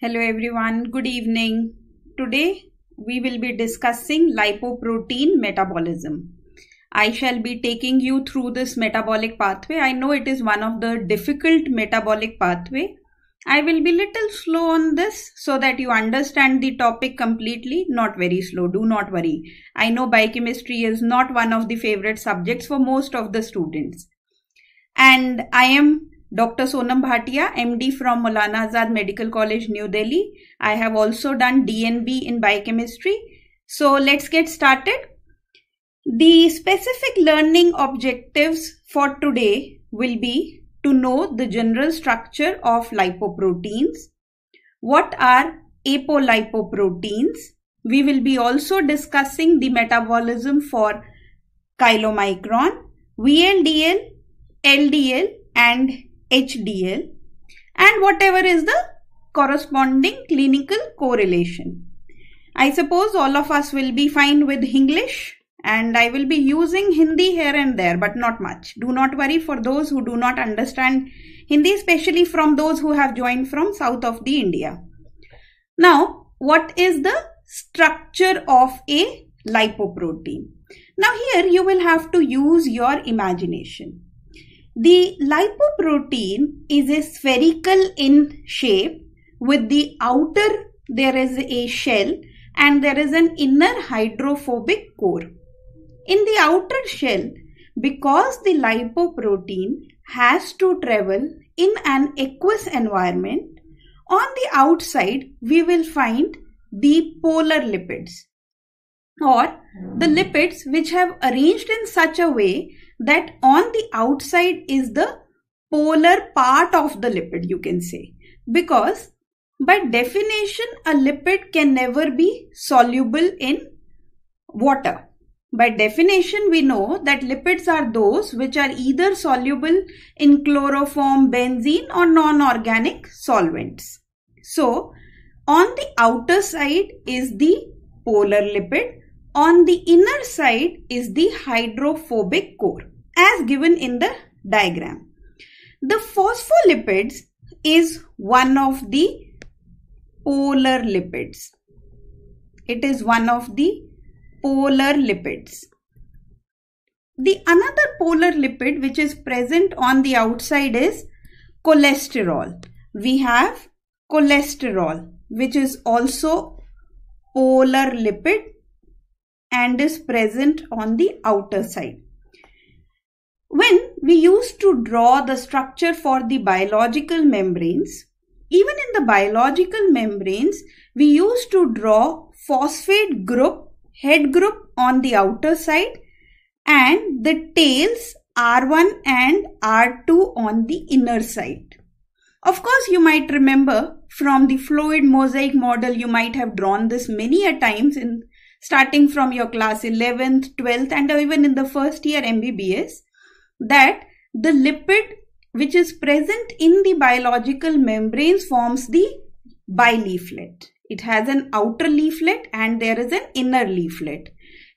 Hello everyone, good evening. Today we will be discussing lipoprotein metabolism. I shall be taking you through this metabolic pathway. I know it is one of the difficult metabolic pathway. I will be little slow on this so that you understand the topic completely. Not very slow, do not worry. I know biochemistry is not one of the favorite subjects for most of the students. And I am Dr. Sonam Bhatia, MD from Maulana Azad Medical College, New Delhi. I have also done DNB in biochemistry. So let's get started. The specific learning objectives for today will be to know the general structure of lipoproteins. What are apolipoproteins? We will be also discussing the metabolism for chylomicron, VLDL, LDL and HDL, and whatever is the corresponding clinical correlation. I suppose all of us will be fine with English. And I will be using Hindi here and there, but not much. Do not worry for those who do not understand Hindi, especially from those who have joined from south of the India. Now, what is the structure of a lipoprotein? Now here you will have to use your imagination. The lipoprotein is a spherical in shape. With the outer, there is a shell and there is an inner hydrophobic core. In the outer shell, because the lipoprotein has to travel in an aqueous environment, on the outside we will find the polar lipids, or the lipids which have arranged in such a way that on the outside is the polar part of the lipid, you can say. Because by definition, a lipid can never be soluble in water. By definition, we know that lipids are those which are either soluble in chloroform, benzene or non-organic solvents. So, on the outer side is the polar lipid, on the inner side is the hydrophobic core, as given in the diagram. The phospholipids is one of the polar lipids. It is one of the polar lipids. The another polar lipid which is present on the outside is cholesterol. We have cholesterol, which is also polar lipid and is present on the outer side. When we used to draw the structure for the biological membranes, even in the biological membranes, we used to draw phosphate group, head group on the outer side, and the tails R1 and R2 on the inner side. Of course, you might remember from the fluid mosaic model, you might have drawn this many a times in starting from your class 11th, 12th and even in the first year MBBS, that the lipid which is present in the biological membranes forms the bileaflet. It has an outer leaflet and there is an inner leaflet.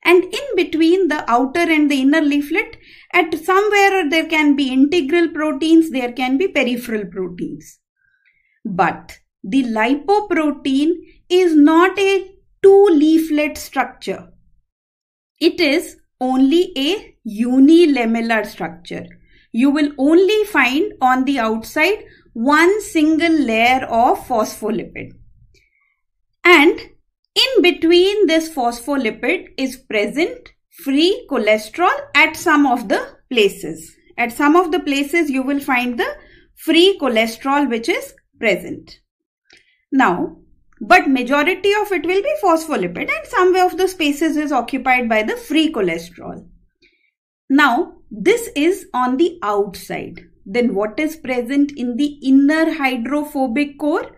And in between the outer and the inner leaflet, at somewhere there can be integral proteins, there can be peripheral proteins. But the lipoprotein is not a two-leaflet structure. It is only a unilamellar structure. You will only find on the outside one single layer of phospholipid. And in between this phospholipid is present free cholesterol at some of the places. At some of the places you will find the free cholesterol which is present. Now, but majority of it will be phospholipid and some way of the spaces is occupied by the free cholesterol. Now, this is on the outside. Then what is present in the inner hydrophobic core?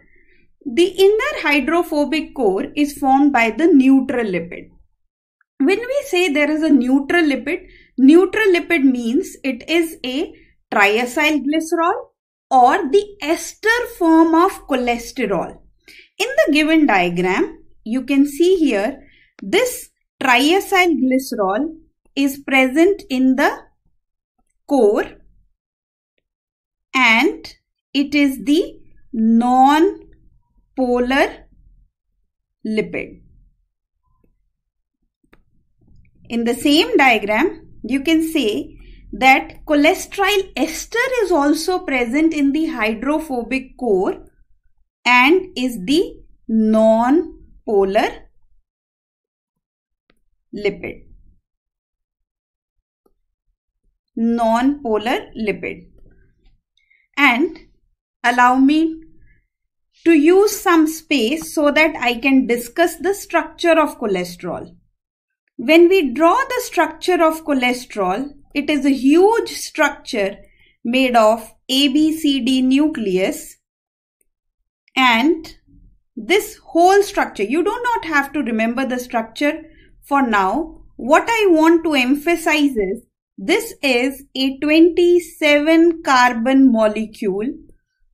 The inner hydrophobic core is formed by the neutral lipid. When we say there is a neutral lipid means it is a triacylglycerol or the ester form of cholesterol. In the given diagram, you can see here this triacylglycerol is present in the core and it is the non polar lipid. In the same diagram, you can say that cholesterol ester is also present in the hydrophobic core and is the non-polar lipid. Non-polar lipid. And allow me to use some space so that I can discuss the structure of cholesterol. When we draw the structure of cholesterol, it is a huge structure made of ABCD nucleus, and this whole structure, you do not have to remember the structure for now. What I want to emphasize is this is a 27 carbon molecule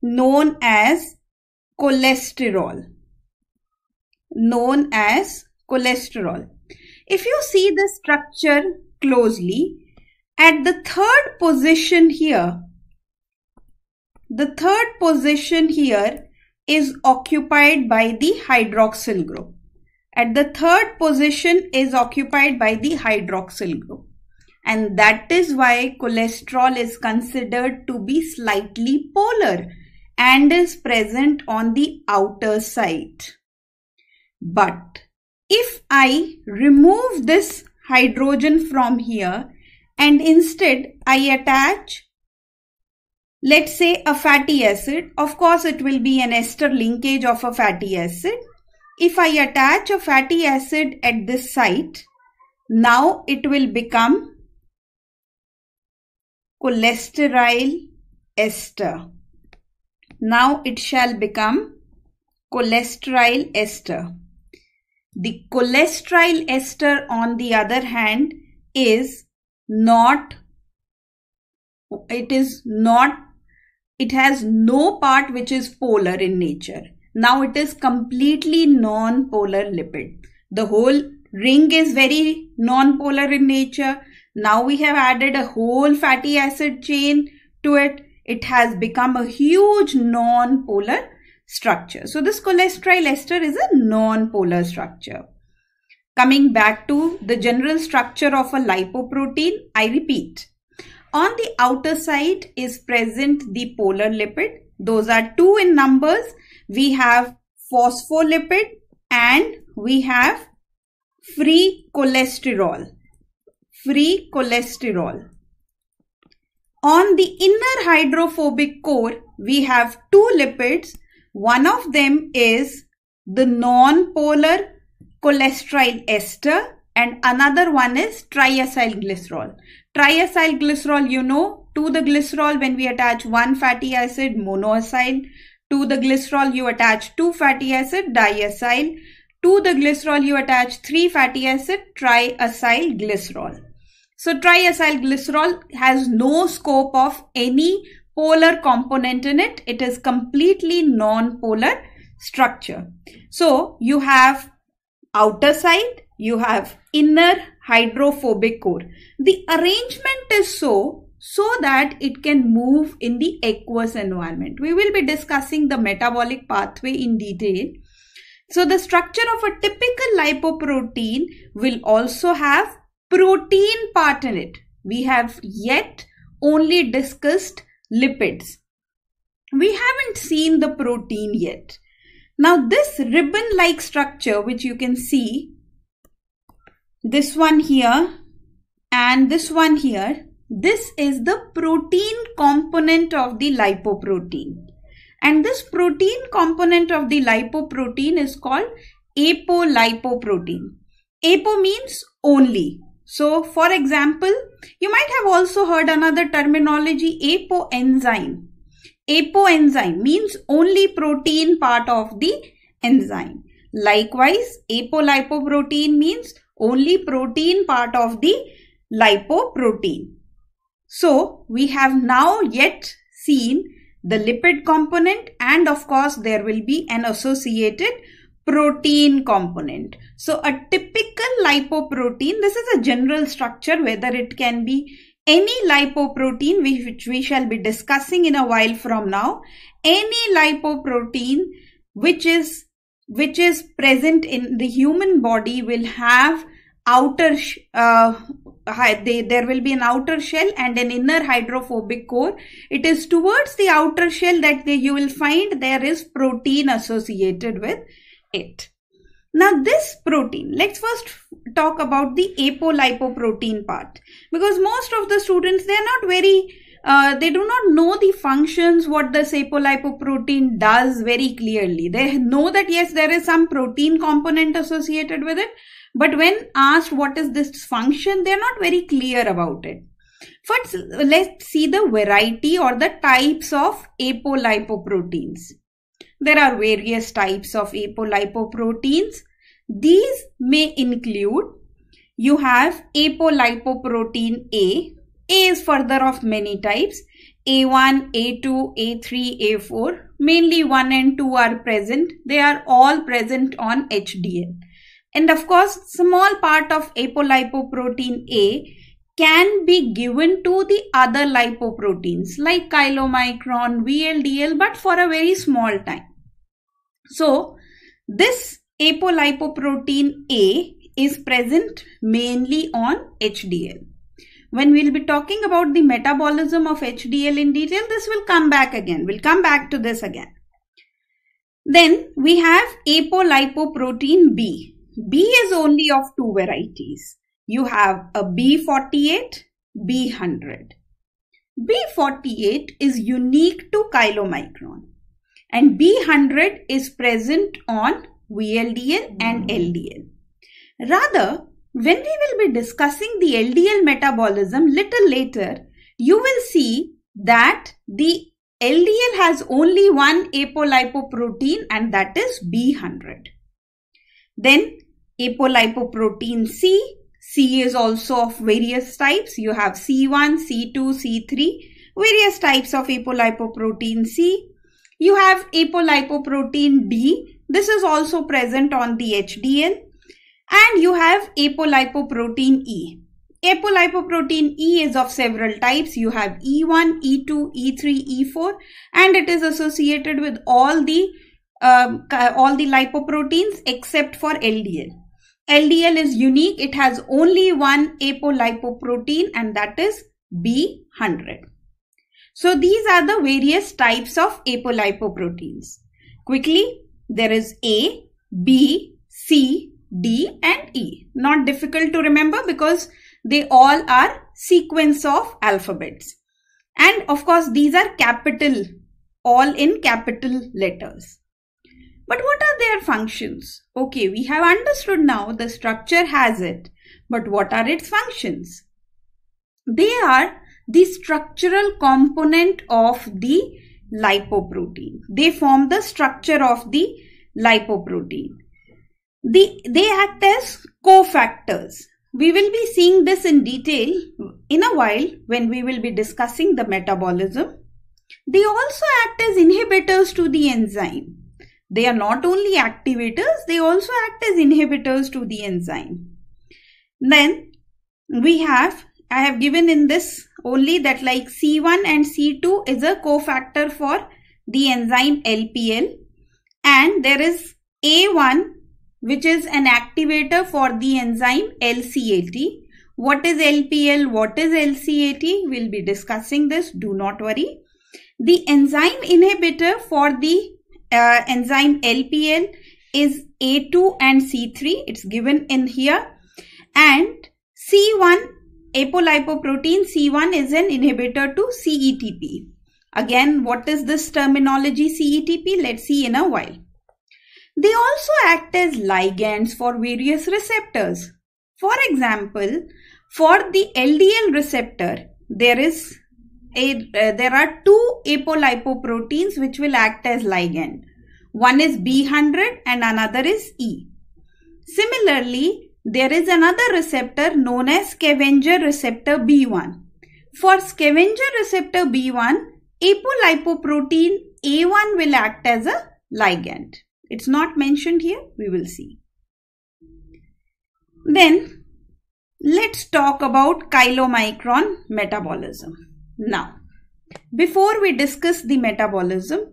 known as cholesterol. Known as cholesterol. If you see the structure closely, at the third position here, is occupied by the hydroxyl group. At the third position is occupied by the hydroxyl group. And that is why cholesterol is considered to be slightly polar and is present on the outer side. But if I remove this hydrogen from here, and instead I attach, let's say, a fatty acid. Of course, it will be an ester linkage of a fatty acid. If I attach a fatty acid at this site, now it will become cholesterol ester. Now it shall become cholesterol ester. The cholesterol ester, on the other hand, it has no part which is polar in nature. Now it is completely non-polar lipid. The whole ring is very non-polar in nature. Now we have added a whole fatty acid chain to it. It has become a huge non-polar structure. So this cholesterol ester is a non-polar structure. Coming back to the general structure of a lipoprotein, I repeat. On the outer side is present the polar lipid. Those are two in numbers. We have phospholipid and we have free cholesterol. Free cholesterol. On the inner hydrophobic core, we have two lipids. One of them is the non-polar cholesterol ester and another one is triacylglycerol. Triacylglycerol, you know, to the glycerol when we attach one fatty acid, monoacyl. To the glycerol you attach two fatty acid, diacyl. To the glycerol you attach three fatty acid, triacylglycerol. So triacylglycerol has no scope of any polar component in it. It is completely non-polar structure. So you have outer side, you have inner hydrophobic core. The arrangement is so that it can move in the aqueous environment. We will be discussing the metabolic pathway in detail. So the structure of a typical lipoprotein will also have protein part in it. We have yet only discussed lipids. We haven't seen the protein yet. Now this ribbon-like structure which you can see, this one here and this one here, this is the protein component of the lipoprotein. And this protein component of the lipoprotein is called apolipoprotein. Apo means only. So for example, you might have also heard another terminology, apoenzyme. Apoenzyme means only protein part of the enzyme. Likewise, apolipoprotein means only protein part of the lipoprotein. So we have now yet seen the lipid component, and of course there will be an associated protein component. So a typical lipoprotein, this is a general structure, whether it can be any lipoprotein, which we shall be discussing in a while from now, any lipoprotein which is present in the human body will have outer there will be an outer shell and an inner hydrophobic core. It is towards the outer shell that you will find there is protein associated with it. Now this protein, let's first talk about the apolipoprotein part, because most of the students, they are not very they do not know the functions, what this apolipoprotein does very clearly. They know that yes, there is some protein component associated with it, but when asked what is this function, they are not very clear about it. First, let's see the variety or the types of apolipoproteins. There are various types of apolipoproteins. These may include, you have apolipoprotein A. A is further of many types, A1, A2, A3, A4, mainly 1 and 2 are present. They are all present on HDL. And of course, small part of apolipoprotein A can be given to the other lipoproteins like chylomicron, VLDL, but for a very small time. So, this apolipoprotein A is present mainly on HDL. When we'll be talking about the metabolism of HDL in detail, this will come back again. We'll come back to this again. Then we have apolipoprotein B. B is only of two varieties. You have a B48, B100. B48 is unique to chylomicron and B100 is present on VLDL and LDL. Rather, when we will be discussing the LDL metabolism little later, you will see that the LDL has only one apolipoprotein and that is B100. Then apolipoprotein C. C is also of various types. You have C1, C2, C3, various types of apolipoprotein C. You have apolipoprotein D. This is also present on the HDL. And you have apolipoprotein E. Apolipoprotein E is of several types. You have E1, E2, E3, E4, and it is associated with all the lipoproteins except for LDL. LDL is unique. It has only one apolipoprotein and that is B100. So these are the various types of apolipoproteins. Quickly, there is A, B, C, D and E. Not difficult to remember because they all are sequence of alphabets. And of course, these are capital, all in capital letters. But what are their functions? Okay, we have understood now the structure has it, but what are its functions? They are the structural component of the lipoprotein. They form the structure of the lipoprotein. They act as cofactors. We will be seeing this in detail in a while when we will be discussing the metabolism. They also act as inhibitors to the enzyme. They are not only activators, they also act as inhibitors to the enzyme. Then we have, I have given in this only that like C1 and C2 is a cofactor for the enzyme LPL, and there is A1, which is an activator for the enzyme LCAT. What is LPL? What is LCAT? We'll be discussing this. Do not worry. The enzyme inhibitor for the enzyme LPL is A2 and C3. It's given in here. And C1, apolipoprotein C1 is an inhibitor to CETP. Again, what is this terminology CETP? Let's see in a while. They also act as ligands for various receptors. For example, for the LDL receptor, there are two apolipoproteins which will act as ligand. One is B100 and another is E. Similarly, there is another receptor known as scavenger receptor B1. For scavenger receptor B1, apolipoprotein A1 will act as a ligand. It's not mentioned here. We will see. Then let's talk about chylomicron metabolism. Now, before we discuss the metabolism,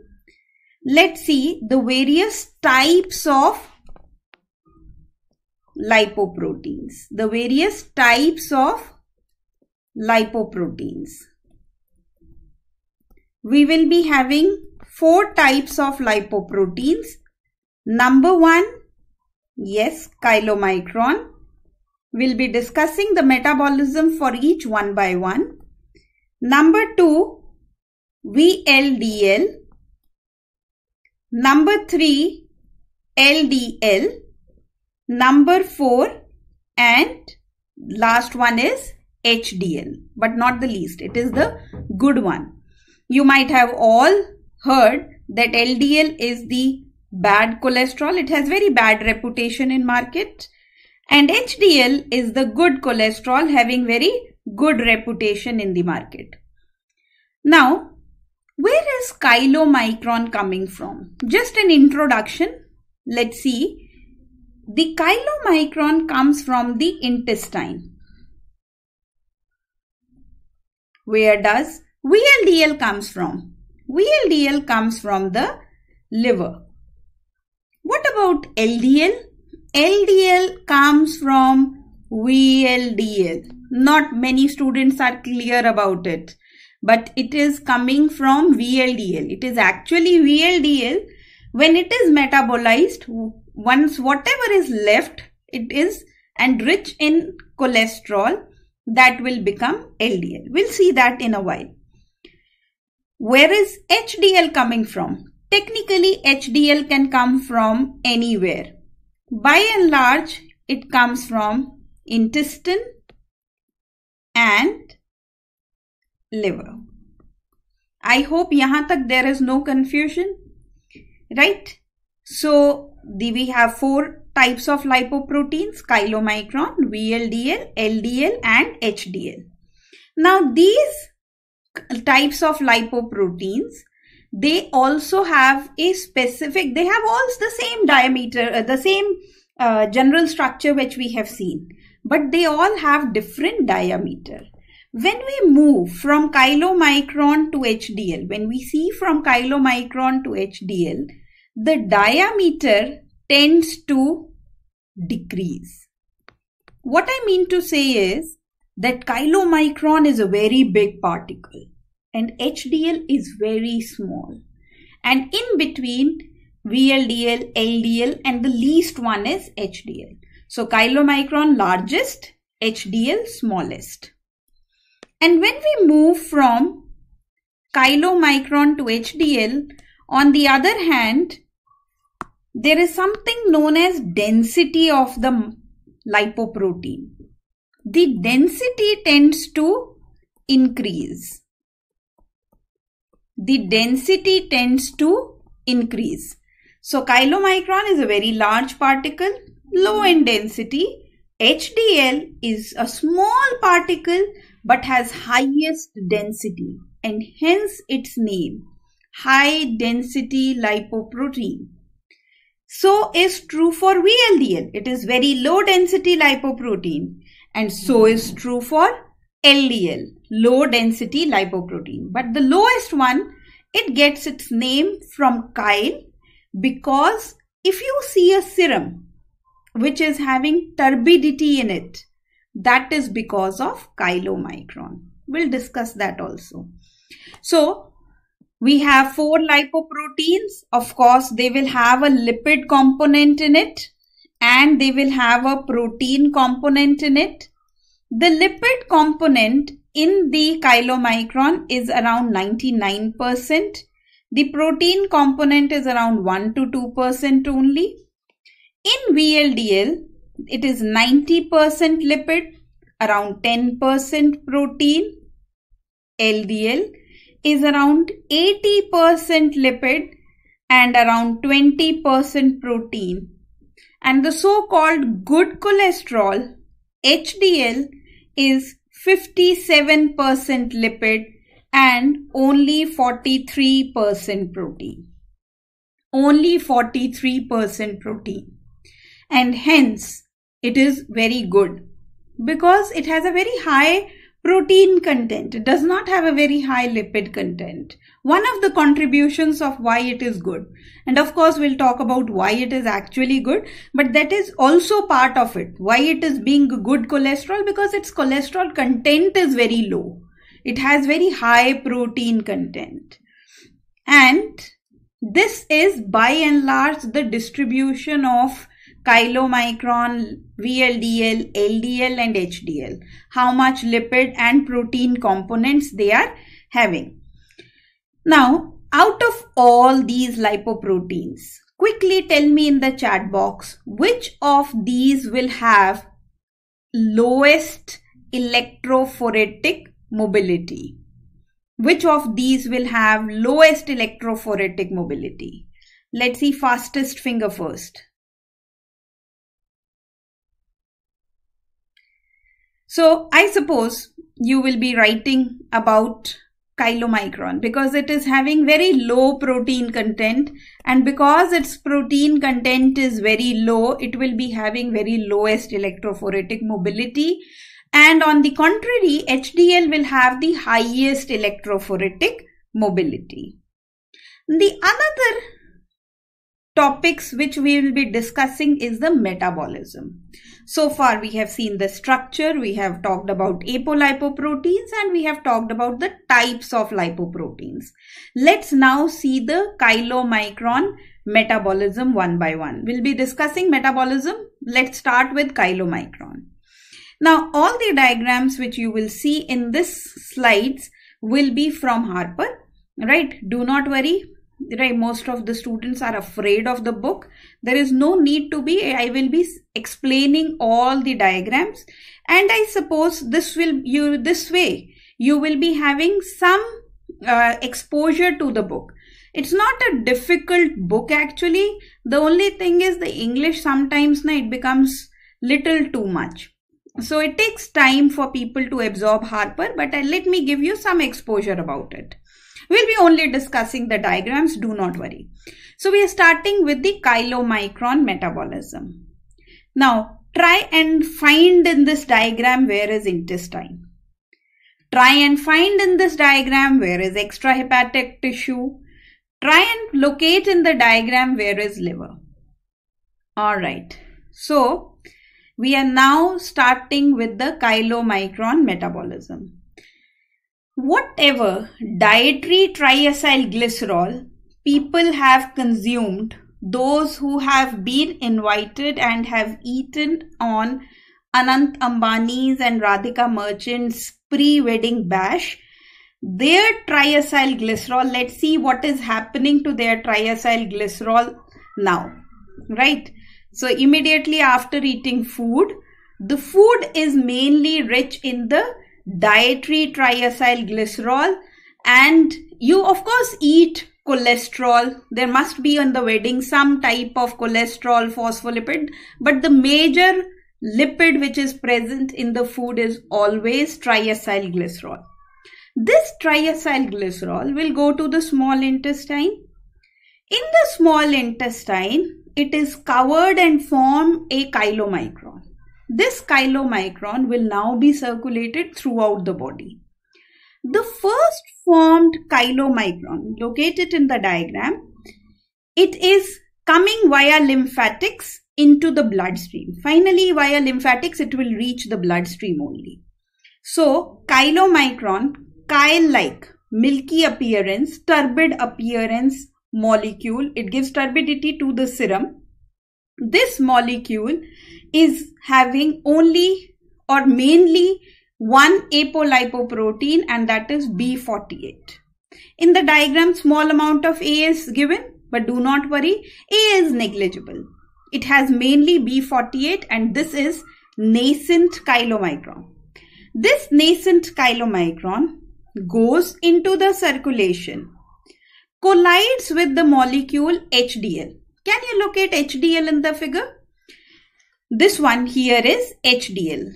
Let's see the various types of lipoproteins. The various types of lipoproteins. We will be having 4 types of lipoproteins. Number 1, yes, chylomicron. We'll be discussing the metabolism for each one by one. Number 2, VLDL. Number 3, LDL. Number 4, and last one is HDL, but not the least. It is the good one. You might have all heard that LDL is the bad cholesterol. It has very bad reputation in market. And HDL is the good cholesterol, having very good reputation in the market. Now, where is chylomicron coming from? Just an introduction. Let's see. The chylomicron comes from the intestine. Where does VLDL comes from? VLDL comes from the liver. What about LDL? LDL comes from VLDL. Not many students are clear about it, but it is coming from VLDL. It is actually VLDL. When it is metabolized, once whatever is left, it is and rich in cholesterol, that will become LDL. We'll see that in a while. Where is HDL coming from? Technically, HDL can come from anywhere. By and large, it comes from intestine and liver. I hope yahan tak there is no confusion, right? So, we have 4 types of lipoproteins: chylomicron, VLDL, LDL and HDL. Now, these types of lipoproteins, they also have a specific, they have all the same diameter, the same general structure which we have seen, but they all have different diameter. When we move from chylomicron to HDL, when we see from chylomicron to HDL, the diameter tends to decrease. What I mean to say is that chylomicron is a very big particle and HDL is very small, and in between VLDL, LDL and the least one is HDL. So chylomicron largest, HDL smallest. And when we move from chylomicron to HDL, on the other hand, there is something known as density of the lipoprotein. The density tends to increase. The density tends to increase. So chylomicron is a very large particle, low in density. HDL is a small particle but has highest density, and hence its name, high density lipoprotein. So is true for VLDL. It is very low density lipoprotein, and so is true for LDL, low density lipoprotein. But the lowest one, it gets its name from chyl, because if you see a serum which is having turbidity in it, that is because of chylomicron. We'll discuss that also. So we have 4 lipoproteins. Of course, they will have a lipid component in it and they will have a protein component in it. The lipid component in the chylomicron is around 99%. The protein component is around 1 to 2% only. In VLDL, it is 90% lipid, around 10% protein. LDL is around 80% lipid and around 20% protein. And the so-called good cholesterol, HDL, is 57% lipid and only 43% protein. Only 43% protein. And hence, it is very good because it has a very high Protein content does not have a very high lipid content. One of the contributions of why it is good, and of course we'll talk about why it is actually good, but that is also part of it, why it is being good cholesterol, because its cholesterol content is very low. It has very high protein content. And this is by and large the distribution of chylomicron, VLDL, LDL and HDL, how much lipid and protein components they are having. Now, out of all these lipoproteins, quickly tell me in the chat box, which of these will have lowest electrophoretic mobility? Which of these will have lowest electrophoretic mobility? Let's see fastest finger first. So I suppose you will be writing about chylomicron because it is having very low protein content, and because its protein content is very low, it will be having very lowest electrophoretic mobility. And on the contrary, HDL will have the highest electrophoretic mobility. The another topics which we will be discussing is the metabolism. So far we have seen the structure, we have talked about apolipoproteins, and we have talked about the types of lipoproteins. Let's now see the chylomicron metabolism one by one. We'll be discussing metabolism. Let's start with chylomicron. Now all the diagrams which you will see in this slides will be from Harper, right? Do not worry. Right, most of the students are afraid of the book. There is no need to be. I will be explaining all the diagrams, and I suppose this will this way you will be having some exposure to the book. It's not a difficult book actually. The only thing is the English sometimes it becomes little too much. So it takes time for people to absorb Harper, but let me give you some exposure about it. We'll be only discussing the diagrams, do not worry. So we are starting with the chylomicron metabolism. Now try and find in this diagram where is intestine. Try and find in this diagram where is extrahepatic tissue. Try and locate in the diagram where is liver. Alright, so we are now starting with the chylomicron metabolism. Whatever dietary triacylglycerol people have consumed, those who have been invited and have eaten on Anant Ambani's and Radhika Merchant's pre-wedding bash, their triacylglycerol, let's see what is happening to their triacylglycerol now, right? So immediately after eating food, the food is mainly rich in the dietary triacylglycerol, and you of course eat cholesterol. There must be on the wedding some type of cholesterol, phospholipid, but the major lipid which is present in the food is always triacylglycerol. This triacylglycerol will go to the small intestine. In the small intestine, it is covered and form a chylomicron. This chylomicron will now be circulated throughout the body. The first formed chylomicron, locate it in the diagram, it is coming via lymphatics into the bloodstream. Finally, via lymphatics, it will reach the bloodstream only. So, chylomicron, chyle-like, milky appearance, turbid appearance molecule, it gives turbidity to the serum. This molecule is having only or mainly one apolipoprotein, and that is B48. In the diagram, small amount of A is given, but do not worry, A is negligible. It has mainly B48, and this is nascent chylomicron. This nascent chylomicron goes into the circulation, collides with the molecule HDL. Can you locate HDL in the figure? This one here is HDL.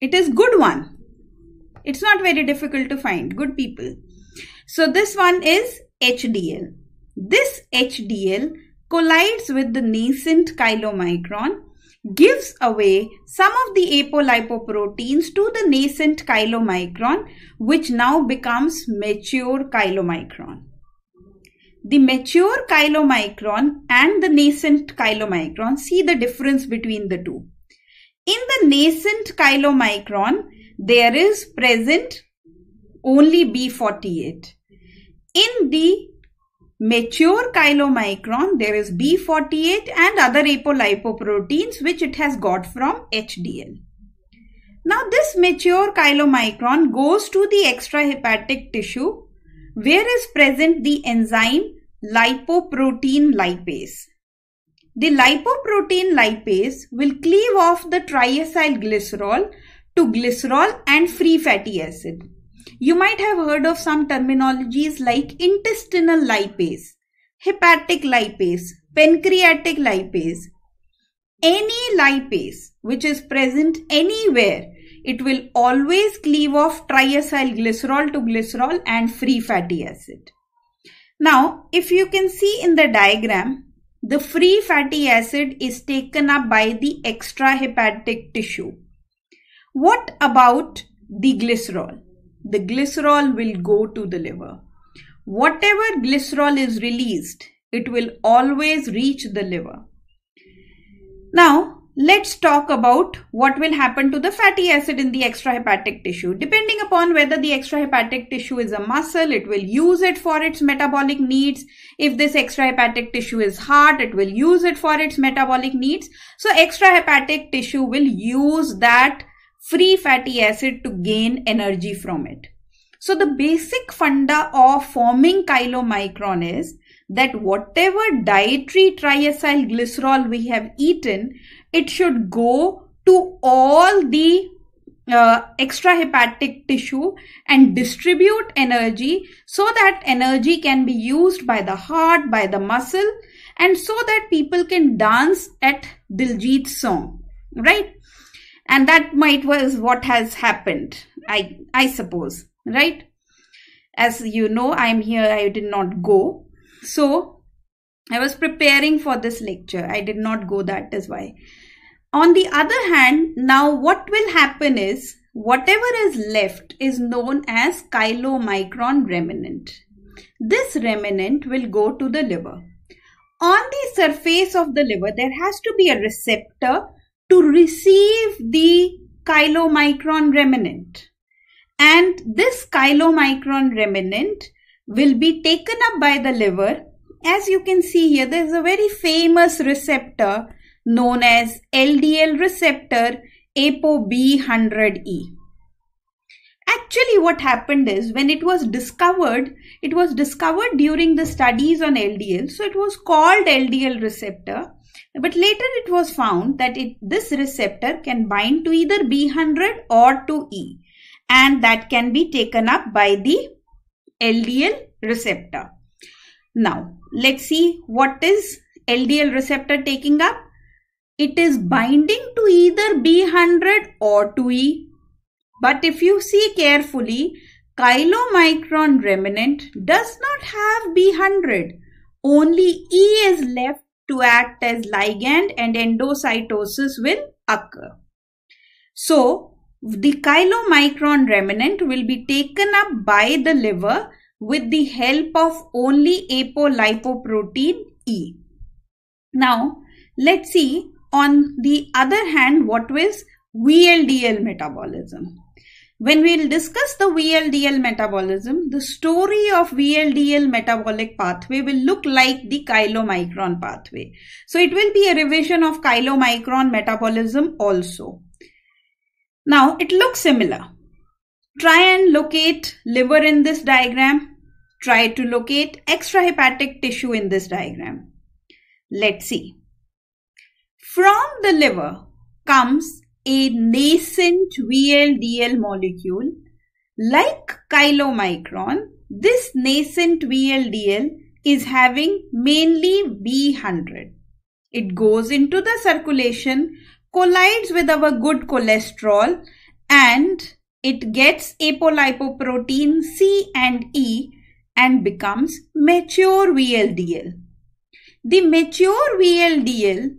It is good one. It's not very difficult to find. Good people. So this one is HDL. This HDL collides with the nascent chylomicron gives away some of the apolipoproteins to the nascent chylomicron, which now becomes mature chylomicron. The mature chylomicron and the nascent chylomicron, see the difference between the two. In the nascent chylomicron, there is present only B48. In the mature chylomicron, there is B48 and other apolipoproteins which it has got from HDL. Now, this mature chylomicron goes to the extrahepatic tissue where is present the enzyme lipoprotein lipase. The lipoprotein lipase will cleave off the triacylglycerol to glycerol and free fatty acid. You might have heard of some terminologies like intestinal lipase, hepatic lipase, pancreatic lipase. Any lipase which is present anywhere, it will always cleave off triacylglycerol to glycerol and free fatty acid. Now, if you can see in the diagram, the free fatty acid is taken up by the extrahepatic tissue. What about the glycerol? The glycerol will go to the liver. Whatever glycerol is released, it will always reach the liver. Now, let's talk about what will happen to the fatty acid in the extrahepatic tissue. Depending upon whether the extrahepatic tissue is a muscle, it will use it for its metabolic needs. If this extrahepatic tissue is heart, it will use it for its metabolic needs. So, extrahepatic tissue will use that free fatty acid to gain energy from it. So the basic funda of forming chylomicron is that whatever dietary triacylglycerol we have eaten, it should go to all the extrahepatic tissue and distribute energy so that energy can be used by the heart, by the muscle, and so that people can dance at Diljit's song, right? And that might was what has happened, I suppose, right? As you know, I'm here, I did not go. So, I was preparing for this lecture. I did not go, that is why. On the other hand, now what will happen is, whatever is left is known as chylomicron remnant. This remnant will go to the liver. On the surface of the liver, there has to be a receptor to receive the chylomicron remnant, and this chylomicron remnant will be taken up by the liver. As you can see here, there is a very famous receptor known as LDL receptor ApoB100E. Actually, what happened is, when it was discovered during the studies on LDL, so it was called LDL receptor. But later it was found that this receptor can bind to either B100 or to E, and that can be taken up by the LDL receptor. Now, let's see what is LDL receptor taking up. It is binding to either B100 or to E. But if you see carefully, chylomicron remnant does not have B100. Only E is left to act as ligand, and endocytosis will occur. So, the chylomicron remnant will be taken up by the liver with the help of only apolipoprotein E. Now, let's see on the other hand what is VLDL metabolism. When we will discuss the VLDL metabolism, the story of VLDL metabolic pathway will look like the chylomicron pathway. So, it will be a revision of chylomicron metabolism also. Now, it looks similar. Try and locate liver in this diagram. Try to locate extrahepatic tissue in this diagram. Let's see. From the liver comes a nascent VLDL molecule. Like chylomicron, this nascent VLDL is having mainly B100. It goes into the circulation, collides with our good cholesterol, and it gets apolipoprotein C and E and becomes mature VLDL. The mature VLDL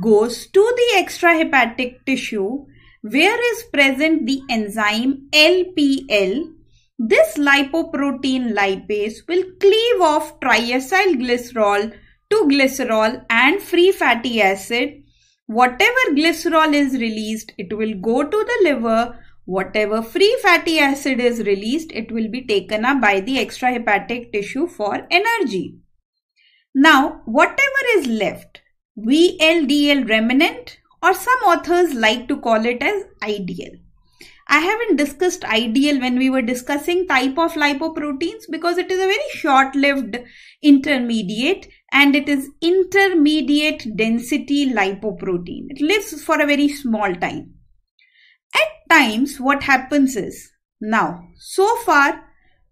goes to the extrahepatic tissue where is present the enzyme LPL. This lipoprotein lipase will cleave off triacylglycerol to glycerol and free fatty acid. Whatever glycerol is released, it will go to the liver. Whatever free fatty acid is released, it will be taken up by the extrahepatic tissue for energy. Now, whatever is left, VLDL remnant, or some authors like to call it as IDL. I haven't discussed IDL when we were discussing type of lipoproteins because it is a very short-lived intermediate and it is intermediate density lipoprotein. It lives for a very small time. At times what happens is, now so far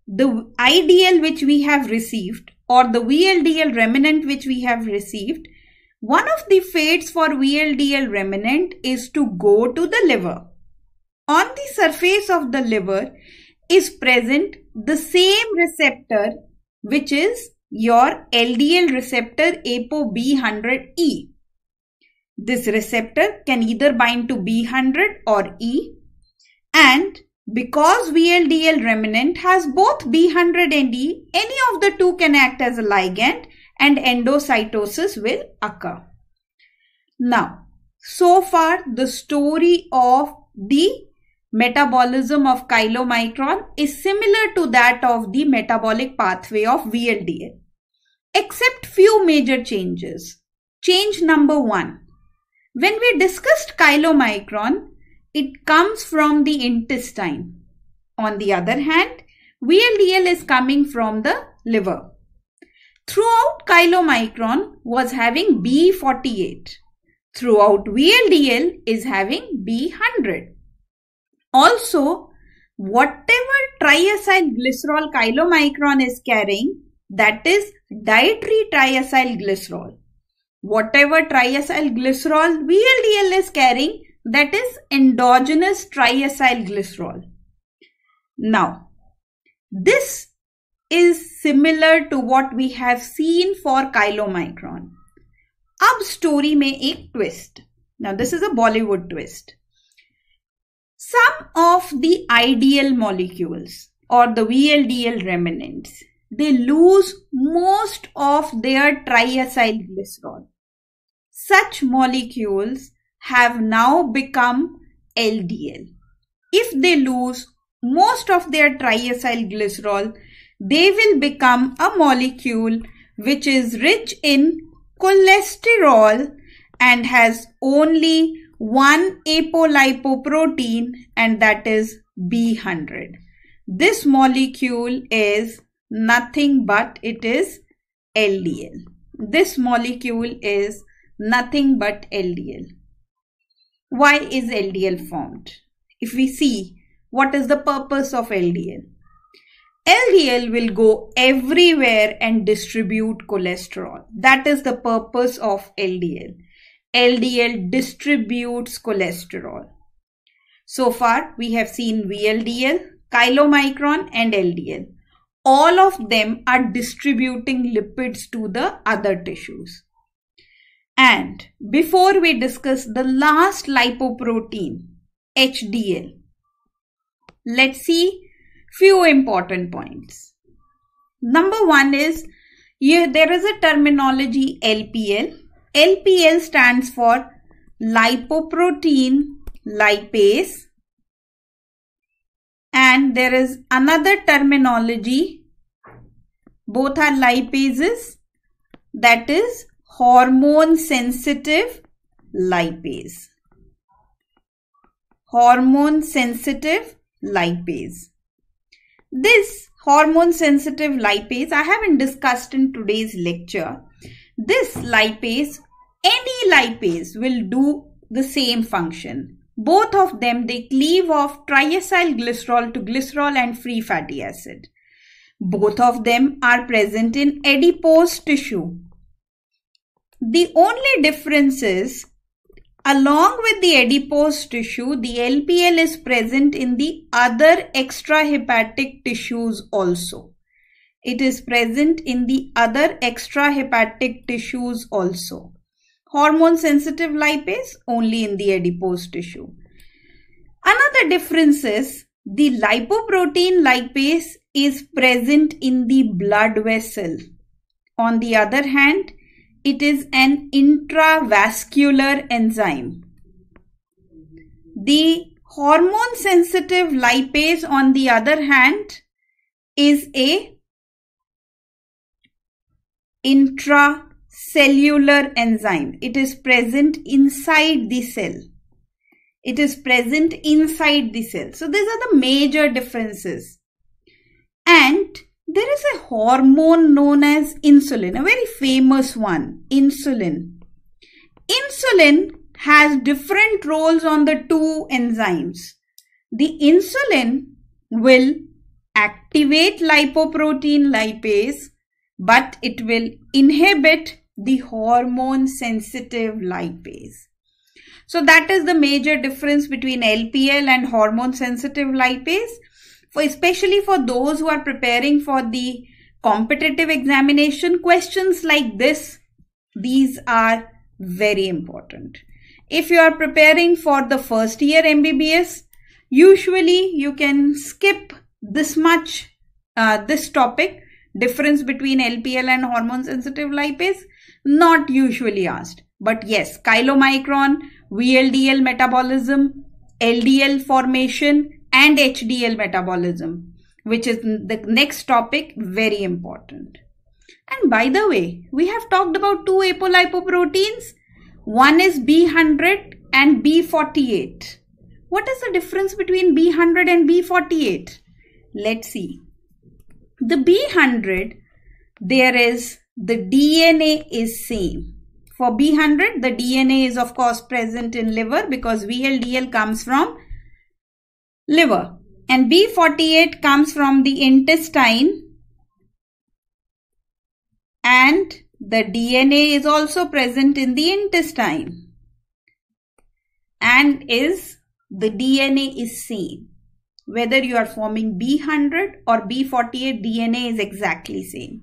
the IDL which we have received or the VLDL remnant which we have received, one of the fates for VLDL remnant is to go to the liver. On the surface of the liver is present the same receptor which is your LDL receptor ApoB100E. This receptor can either bind to B100 or E, and because VLDL remnant has both B100 and E, any of the two can act as a ligand and endocytosis will occur. Now, so far the story of the metabolism of chylomicron is similar to that of the metabolic pathway of VLDL, except few major changes. Change number one, when we discussed chylomicron, it comes from the intestine. On the other hand, VLDL is coming from the liver. Throughout, chylomicron was having B48. Throughout, VLDL is having B100. Also, whatever triacylglycerol chylomicron is carrying, that is dietary triacylglycerol. Whatever triacylglycerol VLDL is carrying, that is endogenous triacylglycerol. Now, this is similar to what we have seen for chylomicron. अब story में एक twist. Now this is a Bollywood twist. Some of the IDL molecules or the VLDL remnants, they lose most of their triacylglycerol. Such molecules have now become LDL. If they lose most of their triacylglycerol, they will become a molecule which is rich in cholesterol and has only one apolipoprotein, and that is B100. This molecule is nothing but it is LDL. This molecule is nothing but LDL. Why is LDL formed? If we see what is the purpose of LDL, LDL will go everywhere and distribute cholesterol. That is the purpose of LDL. LDL distributes cholesterol. So far, we have seen VLDL, chylomicron and LDL. All of them are distributing lipids to the other tissues. And before we discuss the last lipoprotein, HDL, let's see few important points. Number one is, there is a terminology LPL. LPL stands for lipoprotein lipase, and there is another terminology, both are lipases, that is hormone sensitive lipase. Hormone sensitive lipase. This hormone sensitive lipase I haven't discussed in today's lecture. This lipase, any lipase will do the same function. Both of them, they cleave off triacylglycerol to glycerol and free fatty acid. Both of them are present in adipose tissue. The only difference is, along with the adipose tissue, the LPL is present in the other extrahepatic tissues also. It is present in the other extrahepatic tissues also. hormone-sensitive lipase only in the adipose tissue. Another difference is the lipoprotein lipase is present in the blood vessel. On the other hand, it is an intravascular enzyme. The hormone-sensitive lipase, on the other hand, is a intracellular enzyme. It is present inside the cell. So these are the major differences. And there is a hormone known as insulin, a very famous one, insulin. Insulin has different roles on the two enzymes. The insulin will activate lipoprotein lipase, but it will inhibit the hormone-sensitive lipase. So that is the major difference between LPL and hormone-sensitive lipase. Especially for those who are preparing for the competitive examination, questions like this, these are very important. If you are preparing for the first year MBBS, usually you can skip this much, this topic, difference between LPL and hormone-sensitive lipase, not usually asked. But yes, chylomicron, VLDL metabolism, LDL formation, and HDL metabolism, which is the next topic, very important. And by the way, we have talked about two apolipoproteins. One is B100 and B48. What is the difference between B100 and B48? Let's see. The B100, there is the DNA is same. For B100, the DNA is of course present in liver because VLDL comes from liver, and B48 comes from the intestine, and the DNA is also present in the intestine, and the DNA is same. Whether you are forming B100 or B48, DNA is exactly same.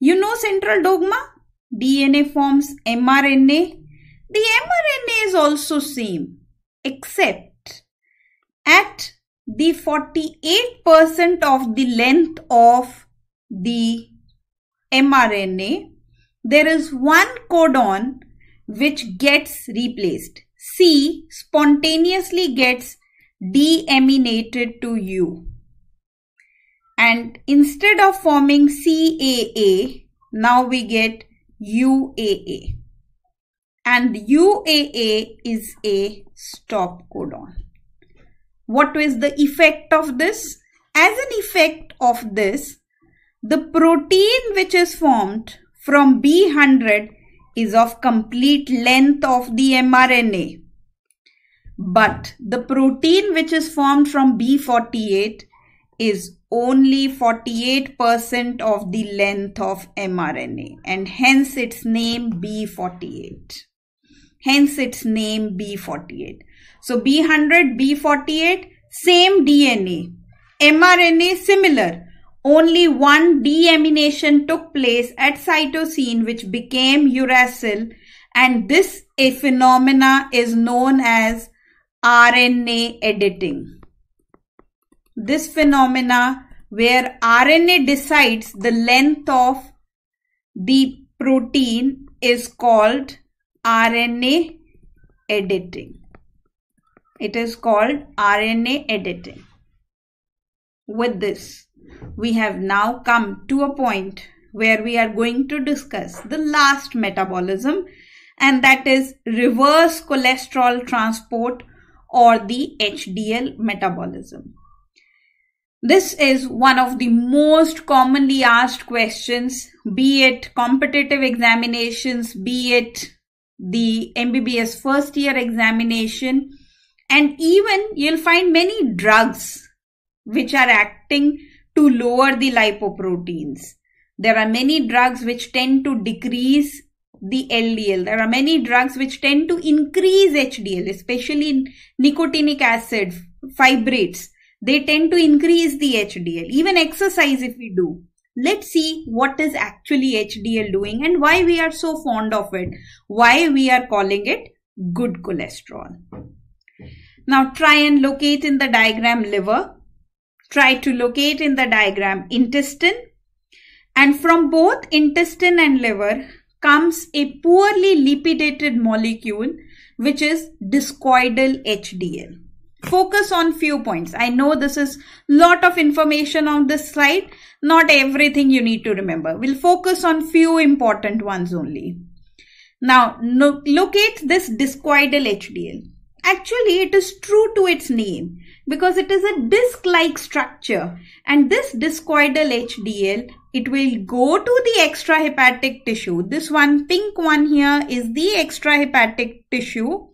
You know central dogma, DNA forms mRNA. The mRNA is also same, except at the 48% of the length of the mRNA, there is one codon which gets replaced. C spontaneously gets deaminated to U. And instead of forming CAA, now we get UAA. And UAA is a stop codon. What is the effect of this? As an effect of this, the protein which is formed from B100 is of complete length of the mRNA. But the protein which is formed from B48 is only 48% of the length of mRNA, and hence its name B48. So B100, B48, same DNA. mRNA similar. Only one deamination took place at cytosine, which became uracil, and this phenomena is known as RNA editing. This phenomena where RNA decides the length of the protein is called RNA editing. With this, we have now come to a point where we are going to discuss the last metabolism, and that is reverse cholesterol transport or the HDL metabolism. This is one of the most commonly asked questions, be it competitive examinations, be it the MBBS first year examination, and even you'll find many drugs which are acting to lower the lipoproteins. There are many drugs which tend to decrease the LDL. There are many drugs which tend to increase HDL, especially nicotinic acid, fibrates. They tend to increase the HDL. Even exercise if we do, Let's see what is actually HDL doing and why we are so fond of it, why we are calling it good cholesterol. Now try and locate in the diagram liver, try to locate in the diagram intestine, and from both intestine and liver comes a poorly lipidated molecule which is discoidal HDL. Focus on few points. I know this is lot of information on this slide. Not everything you need to remember. We'll focus on few important ones only. Now locate this discoidal HDL. Actually, it is true to its name because it is a disc-like structure, and this discoidal HDL, it will go to the extrahepatic tissue. This one, pink one here, is the extrahepatic tissue,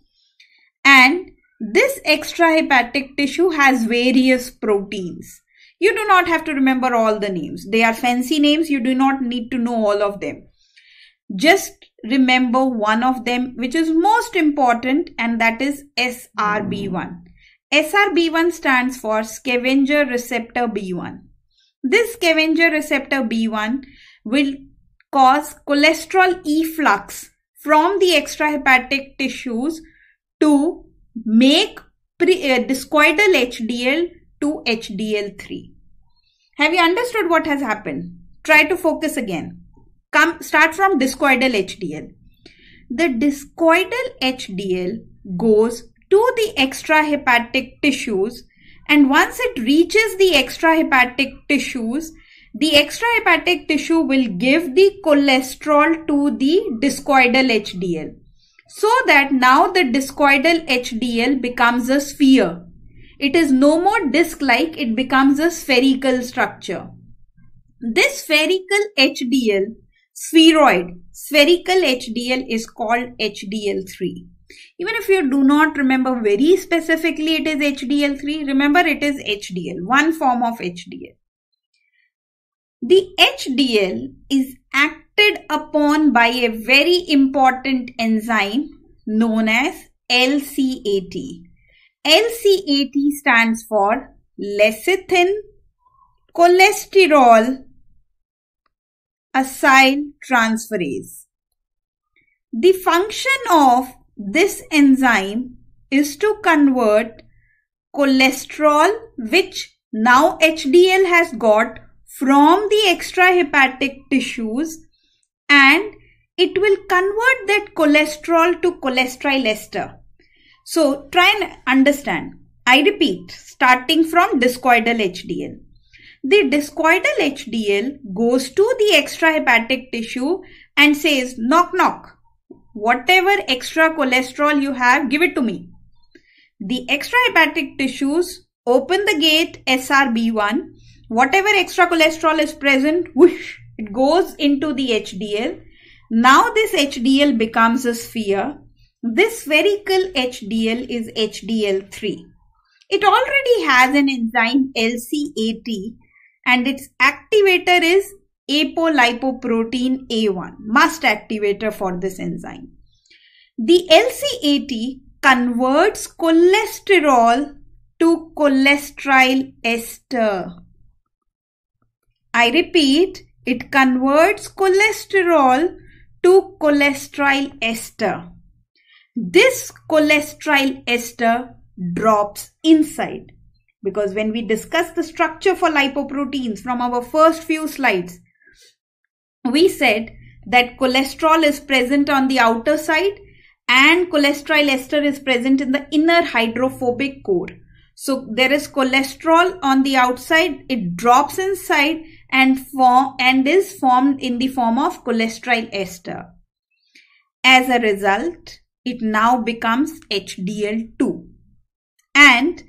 and this extrahepatic tissue has various proteins. You do not have to remember all the names. They are fancy names. You do not need to know all of them. Just remember one of them which is most important, and that is SRB1. SRB1 stands for scavenger receptor B1. This scavenger receptor B1 will cause cholesterol efflux from the extrahepatic tissues to make discoidal HDL to HDL3. Have you understood what has happened? Try to focus again. Start from discoidal HDL. The discoidal HDL goes to the extrahepatic tissues, and once it reaches the extrahepatic tissues, the extrahepatic tissue will give the cholesterol to the discoidal HDL, so that now the discoidal HDL becomes a sphere. It is no more disc-like, it becomes a spherical structure. This spherical HDL, spheroid, spherical HDL is called HDL3. Even if you do not remember very specifically it is HDL3, remember it is HDL, one form of HDL. The HDL is acted upon by a very important enzyme known as LCAT. LCAT stands for lecithin cholesterol acyl transferase. The function of this enzyme is to convert cholesterol, which now HDL has got, from the extrahepatic tissues, and it will convert that cholesterol to cholesterol ester. So try and understand. I repeat, starting from discoidal HDL. The discoidal HDL goes to the extrahepatic tissue and says, knock, knock. Whatever extra cholesterol you have, give it to me. The extrahepatic tissues open the gate SRB1. Whatever extra cholesterol is present, whoosh, it goes into the HDL. Now this HDL becomes a sphere. This spherical HDL is HDL3. It already has an enzyme LCAT, and its activator is apolipoprotein A1, must activator for this enzyme. The LCAT converts cholesterol to cholesterol ester. I repeat, it converts cholesterol to cholesterol ester. This cholesterol ester drops inside, because when we discuss the structure for lipoproteins from our first few slides, we said that cholesterol is present on the outer side and cholesterol ester is present in the inner hydrophobic core. So there is cholesterol on the outside, it drops inside and is formed in the form of cholesterol ester. As a result, it now becomes HDL2. And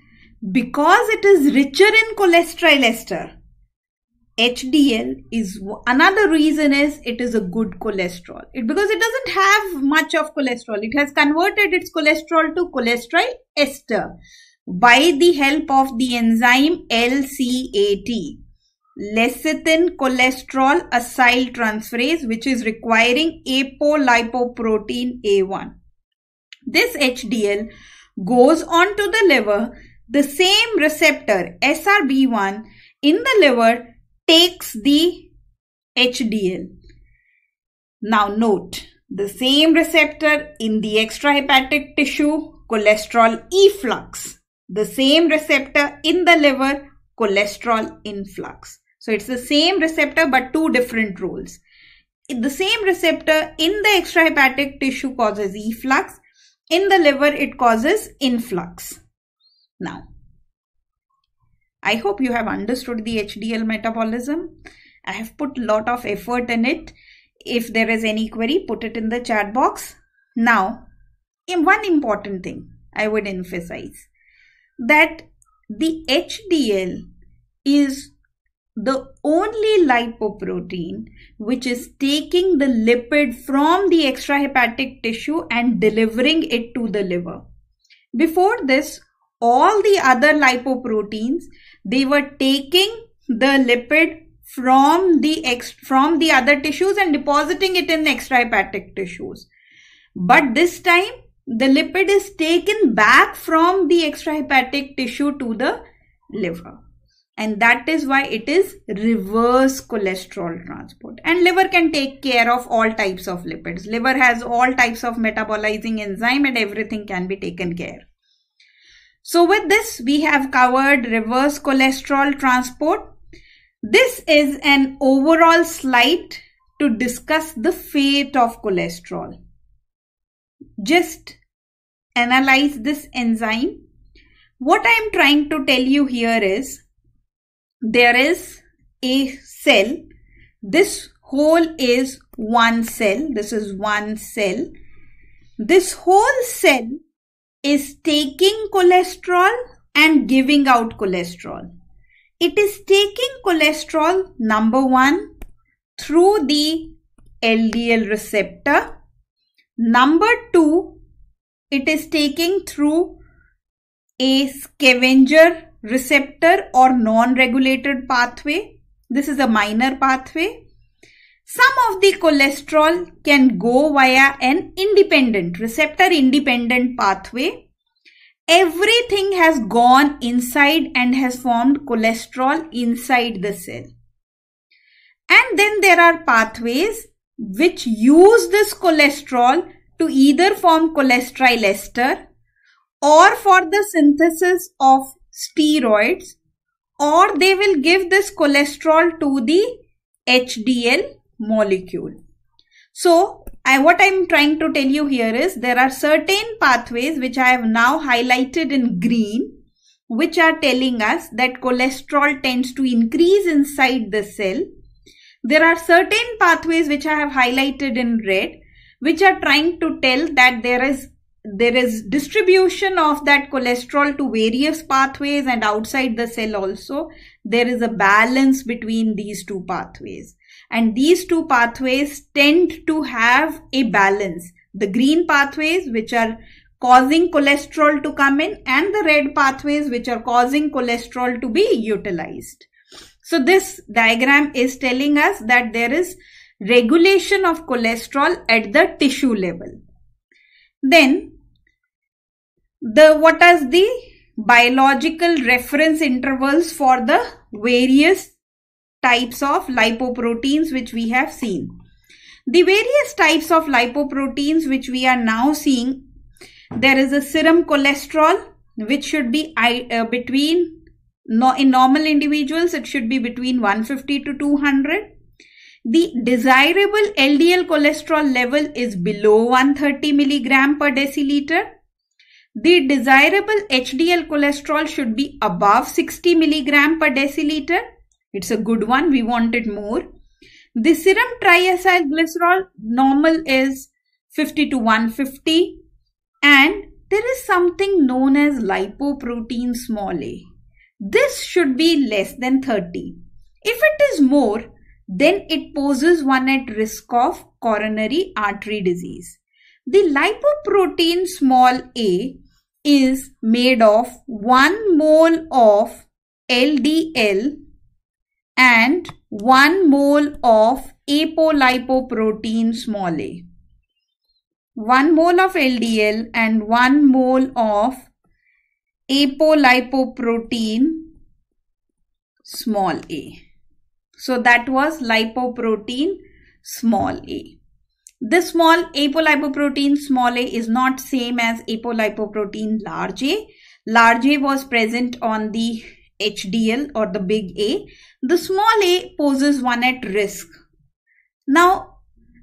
because it is richer in cholesterol ester, HDL is another reason is it is a good cholesterol. Because it doesn't have much of cholesterol. It has converted its cholesterol to cholesterol ester by the help of the enzyme LCAT, lecithin cholesterol acyl transferase, which is requiring apolipoprotein A1. This HDL goes on to the liver. The same receptor SRB1 in the liver takes the HDL. Now note, the same receptor in the extrahepatic tissue, cholesterol efflux. The same receptor in the liver, cholesterol influx. So it's the same receptor but two different roles. The same receptor in the extrahepatic tissue causes efflux. In the liver, it causes influx. Now, I hope you have understood the HDL metabolism. I have put a lot of effort in it. If there is any query, put it in the chat box. Now, one important thing I would emphasize that the HDL is the only lipoprotein which is taking the lipid from the extrahepatic tissue and delivering it to the liver. Before this, all the other lipoproteins, they were taking the lipid from the other tissues and depositing it in extrahepatic tissues. But this time, the lipid is taken back from the extrahepatic tissue to the liver. And that is why it is reverse cholesterol transport. And liver can take care of all types of lipids. Liver has all types of metabolizing enzyme and everything can be taken care. So with this, we have covered reverse cholesterol transport. This is an overall slide to discuss the fate of cholesterol. Just analyze this enzyme. What I am trying to tell you here is, there is a cell. This whole is one cell. This is one cell. This whole cell is taking cholesterol and giving out cholesterol. It is taking cholesterol, number one, through the LDL receptor. Number two, it is taking through a scavenger receptor or non-regulated pathway. This is a minor pathway. Some of the cholesterol can go via an independent receptor independent pathway. Everything has gone inside and has formed cholesterol inside the cell. And then there are pathways which use this cholesterol to either form cholesterol ester or for the synthesis of steroids, or they will give this cholesterol to the HDL molecule. So what I'm trying to tell you here is there are certain pathways which I have now highlighted in green, which are telling us that cholesterol tends to increase inside the cell. There are certain pathways which I have highlighted in red, which are trying to tell that there is distribution of that cholesterol to various pathways and outside the cell also. There is a balance between these two pathways. And these two pathways tend to have a balance. The green pathways which are causing cholesterol to come in and the red pathways which are causing cholesterol to be utilized. So this diagram is telling us that there is regulation of cholesterol at the tissue level. Then, what are the biological reference intervals for the various types of lipoproteins which we have seen? The various types of lipoproteins which we are now seeing, there is a serum cholesterol which should be in normal individuals, it should be between 150 to 200. The desirable LDL cholesterol level is below 130 milligram per deciliter. The desirable HDL cholesterol should be above 60 milligram per deciliter. It's a good one. We want it more. The serum triacylglycerol normal is 50 to 150. And there is something known as lipoprotein small a. This should be less than 30. If it is more, then it poses one at risk of coronary artery disease. The lipoprotein small a is made of 1 mole of LDL and 1 mole of apolipoprotein small a. 1 mole of LDL and 1 mole of apolipoprotein small a. So that was lipoprotein small a. This small apolipoprotein small a is not same as apolipoprotein large a. Large a was present on the HDL or the big A. The small a poses one at risk. Now,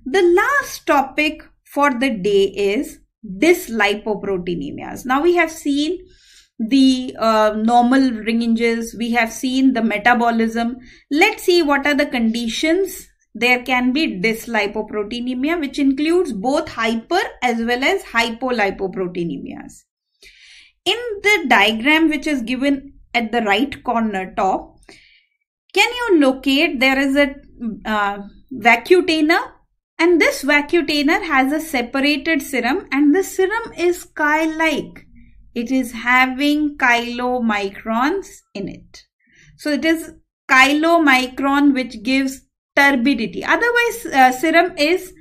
the last topic for the day is dyslipoproteinemias. Now, we have seen the normal ranges. We have seen the metabolism. Let's see what are the conditions. There can be dyslipoproteinemia, which includes both hyper as well as hypolipoproteinemias. In the diagram which is given at the right corner top, can you locate there is a vacutainer, and this vacutainer has a separated serum, and the serum is chyle-like. It is having chylomicrons in it. So it is chylomicron which gives turbidity. Otherwise, serum is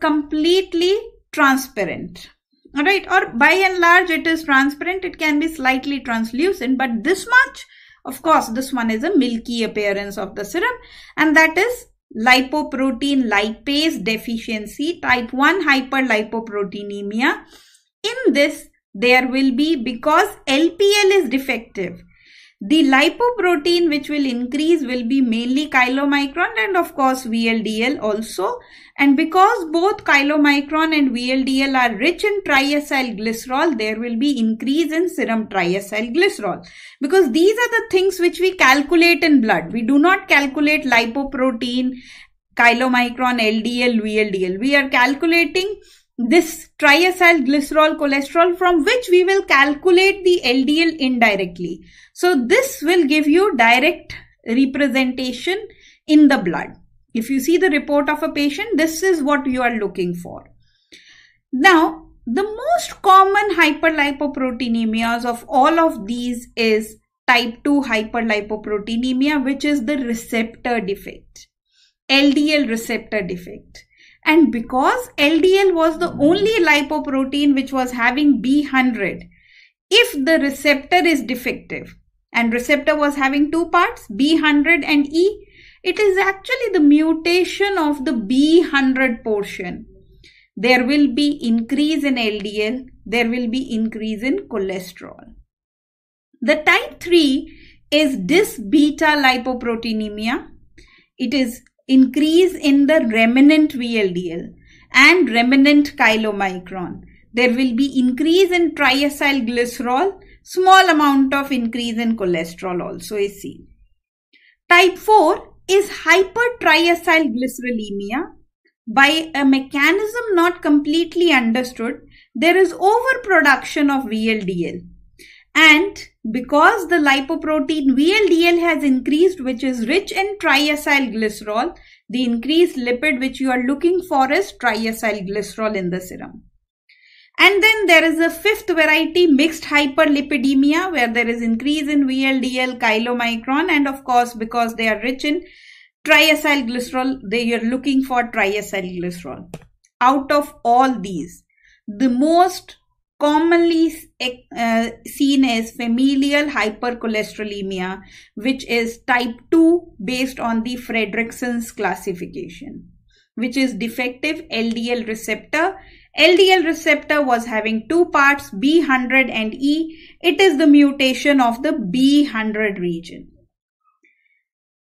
completely transparent. All right, or by and large it is transparent. It can be slightly translucent, but this much, of course, this one is a milky appearance of the serum, and that is lipoprotein lipase deficiency, type 1 hyperlipoproteinemia. In this, there will be, because LPL is defective, the lipoprotein which will increase will be mainly chylomicron and of course VLDL also. And because both chylomicron and VLDL are rich in triacylglycerol, there will be increase in serum triacylglycerol. Because these are the things which we calculate in blood. We do not calculate lipoprotein, chylomicron, LDL, VLDL. We are calculating this triacylglycerol cholesterol, from which we will calculate the LDL indirectly. So this will give you direct representation in the blood. If you see the report of a patient, this is what you are looking for. Now, the most common hyperlipoproteinemias of all of these is type 2 hyperlipoproteinemia, which is the receptor defect, LDL receptor defect. And because LDL was the only lipoprotein which was having B100, if the receptor is defective, and receptor was having two parts, B100 and E, it is actually the mutation of the B100 portion. There will be increase in LDL, there will be increase in cholesterol. The type 3 is dys-beta lipoproteinemia. It is increase in the remnant VLDL and remnant chylomicron. There will be increase in triacylglycerol. Small amount of increase in cholesterol also is seen. Type 4 is hypertriacylglycerolemia. By a mechanism not completely understood, there is overproduction of VLDL. And because the lipoprotein VLDL has increased, which is rich in triacylglycerol, the increased lipid which you are looking for is triacylglycerol in the serum. And then there is a fifth variety, mixed hyperlipidemia, where there is increase in VLDL, chylomicron, and of course, because they are rich in triacylglycerol, they are looking for triacylglycerol. Out of all these, the most commonly seen as familial hypercholesterolemia, which is type 2 based on the Fredrickson's classification, which is defective LDL receptor. LDL receptor was having two parts, B100 and E. It is the mutation of the B100 region.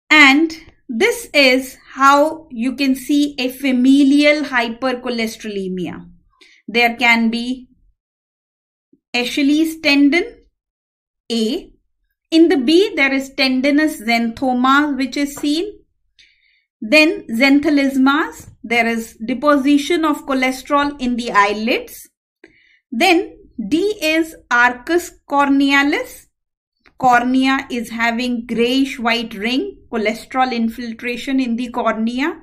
And this is how you can see a familial hypercholesterolemia. There can be Achilles tendon A. In the B, there is tendinous xanthoma which is seen. Then xanthelasmas, there is deposition of cholesterol in the eyelids. Then D is arcus cornealis. Cornea is having grayish white ring, cholesterol infiltration in the cornea.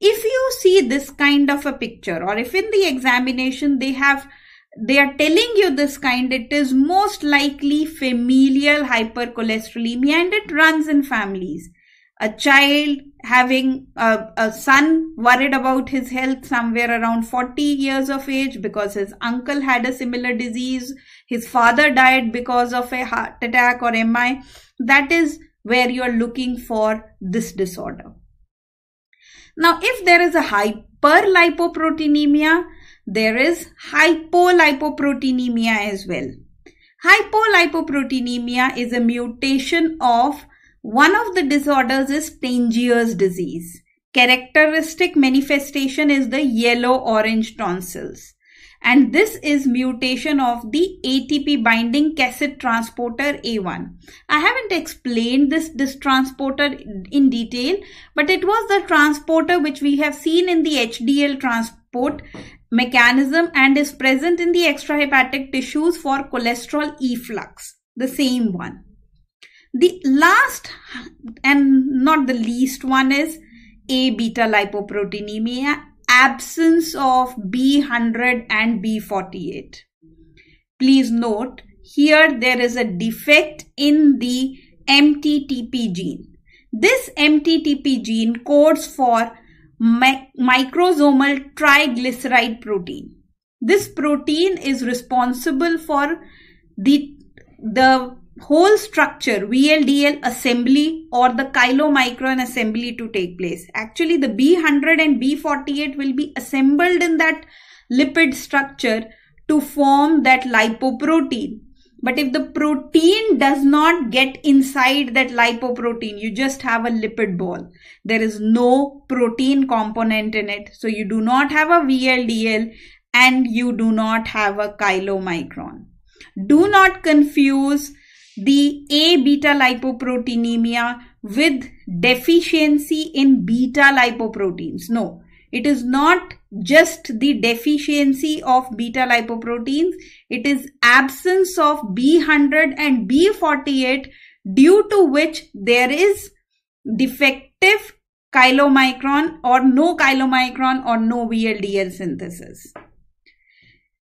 If you see this kind of a picture, or if in the examination they are telling you this kind, it is most likely familial hypercholesterolemia, and it runs in families. A child having a son worried about his health somewhere around 40 years of age, because his uncle had a similar disease, his father died because of a heart attack or MI. That is where you are looking for this disorder. Now, if there is a hyperlipoproteinemia, there is hypolipoproteinemia as well. Hypolipoproteinemia is a mutation of one of the disorders is Tangier's disease. Characteristic manifestation is the yellow-orange tonsils. And this is mutation of the ATP binding cassette transporter A1. I haven't explained this transporter in detail, but it was the transporter which we have seen in the HDL transport mechanism and is present in the extrahepatic tissues for cholesterol efflux, the same one. The last and not the least one is A beta lipoproteinemia, absence of B100 and B48. Please note, here there is a defect in the MTTP gene. This MTTP gene codes for microsomal triglyceride protein. This protein is responsible for the whole structure VLDL assembly or the chylomicron assembly to take place. Actually, the B100 and B48 will be assembled in that lipid structure to form that lipoprotein. But if the protein does not get inside that lipoprotein, you just have a lipid ball. There is no protein component in it. So you do not have a VLDL and you do not have a chylomicron. Do not confuse the A beta lipoproteinemia with deficiency in beta lipoproteins. No, it is not just the deficiency of beta lipoproteins. It is absence of B100 and B48 due to which there is defective chylomicron or no VLDL synthesis.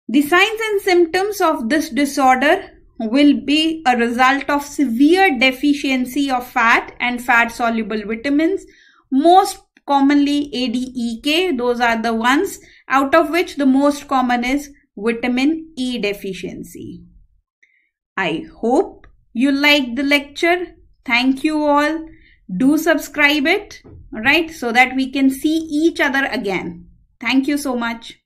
The signs and symptoms of this disorder will be a result of severe deficiency of fat and fat-soluble vitamins, most commonly ADEK. Those are the ones out of which the most common is vitamin E deficiency. I hope you liked the lecture. Thank you all. Do subscribe it, right, so that we can see each other again. Thank you so much.